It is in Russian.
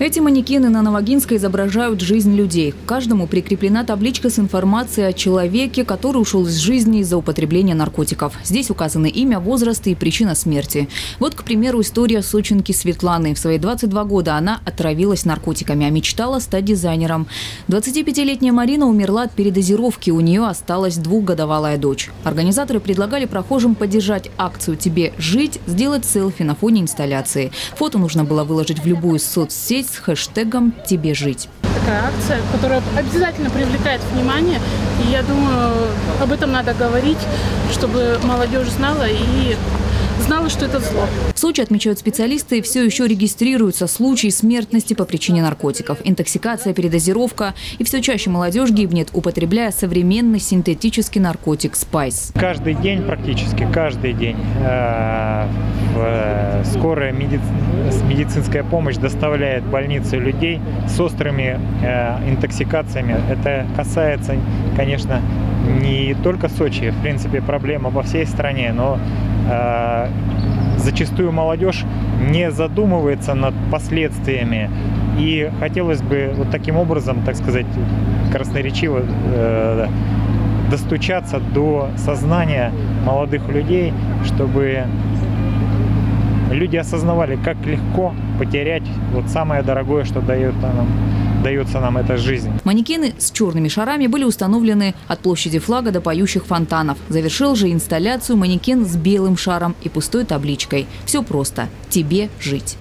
Эти манекены на Навагинской изображают жизнь людей. К каждому прикреплена табличка с информацией о человеке, который ушел из жизни из-за употребления наркотиков. Здесь указаны имя, возраст и причина смерти. Вот, к примеру, история сочинки Светланы. В свои 22 года она отравилась наркотиками, а мечтала стать дизайнером. 25-летняя Марина умерла от передозировки. У нее осталась двухгодовалая дочь. Организаторы предлагали прохожим поддержать акцию «Тебе жить», сделать селфи на фоне инсталляции. Фото нужно было выложить в любую соцсеть с хэштегом «Тебе жить». Такая акция, которая обязательно привлекает внимание. И я думаю, об этом надо говорить, чтобы молодежь знала и знала, что это зло. В Сочи, отмечают специалисты, все еще регистрируются случаи смертности по причине наркотиков. Интоксикация, передозировка. И все чаще молодежь гибнет, употребляя современный синтетический наркотик «Спайс». Каждый день, практически каждый день, скорая медицинская помощь доставляет в больницу людей с острыми интоксикациями. Это касается, конечно, не только Сочи. В принципе, проблема во всей стране, но зачастую молодежь не задумывается над последствиями, и хотелось бы вот таким образом, так сказать, красноречиво достучаться до сознания молодых людей, чтобы люди осознавали, как легко потерять вот самое дорогое, что дается нам эта жизнь. Манекены с черными шарами были установлены от площади флага до поющих фонтанов. Завершил же инсталляцию манекен с белым шаром и пустой табличкой. Все просто. Тебе жить.